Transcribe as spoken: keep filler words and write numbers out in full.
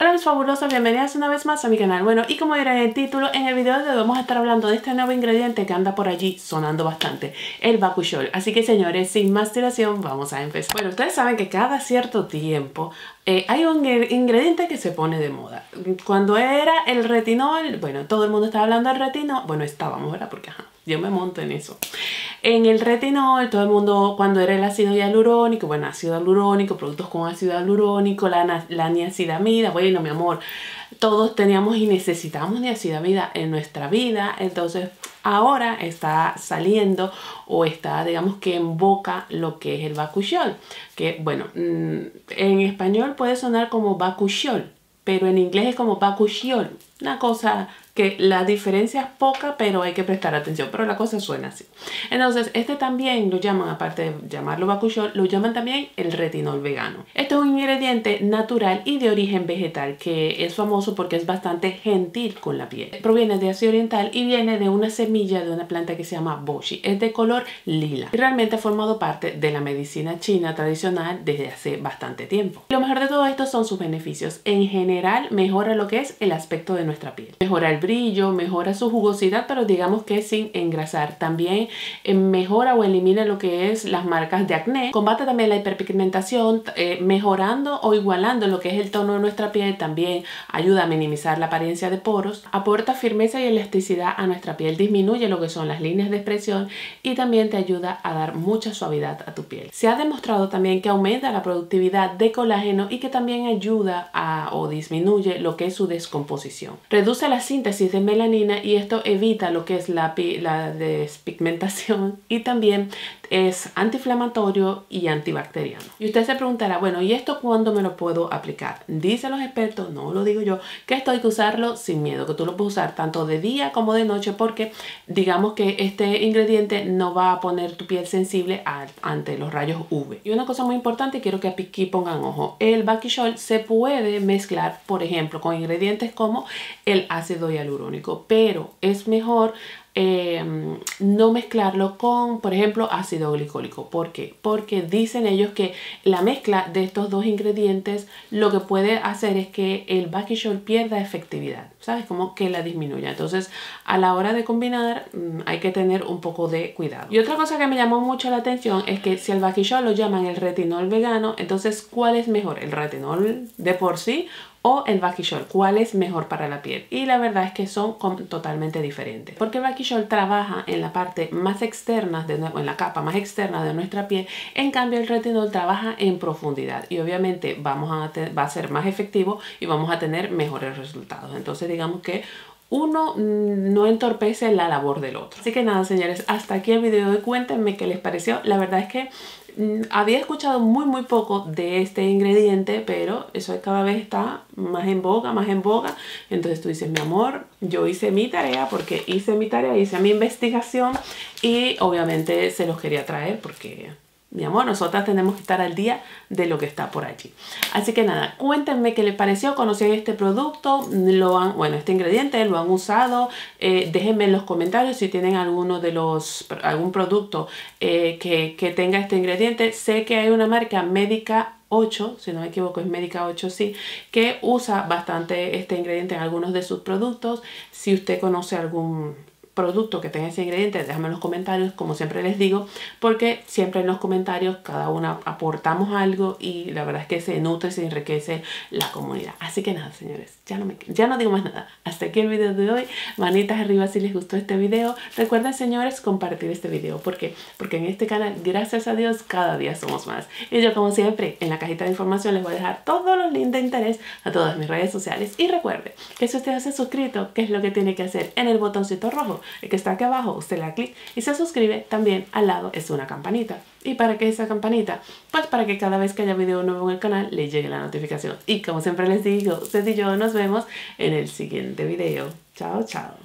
Hola mis fabulosos, bienvenidas una vez más a mi canal. Bueno, y como dirán en el título, en el video de hoy vamos a estar hablando de este nuevo ingrediente que anda por allí sonando bastante, el Bakuchiol. Así que señores, sin más dilación, vamos a empezar. Bueno, ustedes saben que cada cierto tiempo eh, hay un ingrediente que se pone de moda. Cuando era el retinol, bueno, todo el mundo estaba hablando del retinol. Bueno, estábamos, ¿verdad? Porque ajá, yo me monto en eso. En el retinol, todo el mundo, cuando era el ácido hialurónico, bueno, ácido hialurónico, productos con ácido hialurónico, la, la niacinamida, bueno, mi amor, todos teníamos y necesitamos niacinamida en nuestra vida. Entonces ahora está saliendo o está, digamos que en boca lo que es el Bakuchiol, que bueno, en español puede sonar como Bakuchiol, pero en inglés es como Bakuchiol, una cosa que la diferencia es poca, pero hay que prestar atención, pero la cosa suena así. Entonces, este también lo llaman, aparte de llamarlo Bakuchiol, lo llaman también el retinol vegano. Este es un ingrediente natural y de origen vegetal, que es famoso porque es bastante gentil con la piel. Proviene de Asia Oriental y viene de una semilla de una planta que se llama Boshi. Es de color lila y realmente ha formado parte de la medicina china tradicional desde hace bastante tiempo. Lo mejor de todo esto son sus beneficios. En general, mejora lo que es el aspecto de nuestra piel. Mejora el brillo, mejora su jugosidad, pero digamos que sin engrasar. También mejora o elimina lo que es las marcas de acné. Combate también la hiperpigmentación, eh, mejorando o igualando lo que es el tono de nuestra piel. También ayuda a minimizar la apariencia de poros. Aporta firmeza y elasticidad a nuestra piel. Disminuye lo que son las líneas de expresión y también te ayuda a dar mucha suavidad a tu piel. Se ha demostrado también que aumenta la productividad de colágeno y que también ayuda a o disminuye lo que es su descomposición. Reduce la síntesis de melanina y esto evita lo que es la, la despigmentación, y también es antiinflamatorio y antibacteriano. Y usted se preguntará, bueno, ¿y esto cuándo me lo puedo aplicar? Dicen los expertos, no lo digo yo, que esto hay que usarlo sin miedo, que tú lo puedes usar tanto de día como de noche, porque digamos que este ingrediente no va a poner tu piel sensible a, ante los rayos U V. Y una cosa muy importante, quiero que aquí pongan ojo, el Bakuchiol se puede mezclar, por ejemplo, con ingredientes como el ácido hialurónico, pero es mejor Eh, no mezclarlo con, por ejemplo, ácido glicólico. ¿Por qué? Porque dicen ellos que la mezcla de estos dos ingredientes lo que puede hacer es que el Bakuchiol pierda efectividad, ¿sabes? Como que la disminuya. Entonces, a la hora de combinar hay que tener un poco de cuidado. Y otra cosa que me llamó mucho la atención es que si el Bakuchiol lo llaman el retinol vegano, entonces, ¿cuál es mejor? ¿El retinol de por sí o el Bakuchiol? ¿Cuál es mejor para la piel? Y la verdad es que son totalmente diferentes, porque el Bakuchiol trabaja en la parte más externa, de, en la capa más externa de nuestra piel, en cambio el retinol trabaja en profundidad y obviamente vamos a va a ser más efectivo y vamos a tener mejores resultados. Entonces digamos que uno no entorpece la labor del otro. Así que nada señores, hasta aquí el video de hoy. Cuéntenme qué les pareció. La verdad es que había escuchado muy muy poco de este ingrediente, pero eso cada vez está más en boga, más en boga. Entonces tú dices, mi amor, yo hice mi tarea, porque hice mi tarea, hice mi investigación y obviamente se los quería traer porque, mi amor, nosotras tenemos que estar al día de lo que está por allí. Así que nada, cuéntenme qué les pareció, conocían este producto, lo han, bueno, este ingrediente, lo han usado. Eh, déjenme en los comentarios si tienen alguno de los, algún producto eh, que, que tenga este ingrediente. Sé que hay una marca, Médica ocho, si no me equivoco es Médica ocho, sí, que usa bastante este ingrediente en algunos de sus productos. Si usted conoce algún producto que tenga ese ingrediente, déjame en los comentarios, como siempre les digo, porque siempre en los comentarios cada una aportamos algo y la verdad es que se nutre, se enriquece la comunidad. Así que nada señores, ya no, me, ya no digo más nada, hasta aquí el video de hoy. Manitas arriba si les gustó este video. Recuerden señores, compartir este video. ¿Por qué? Porque en este canal, gracias a Dios, cada día somos más. Y yo como siempre, en la cajita de información les voy a dejar todos los links de interés a todas mis redes sociales. Y recuerden que si usted no se ha suscrito, ¿qué es lo que tiene que hacer? En el botoncito rojo, el que está aquí abajo, usted le da clic y se suscribe. También al lado es una campanita. ¿Y para qué esa campanita? Pues para que cada vez que haya video nuevo en el canal le llegue la notificación. Y como siempre les digo, usted y yo nos vemos en el siguiente video. Chao, chao.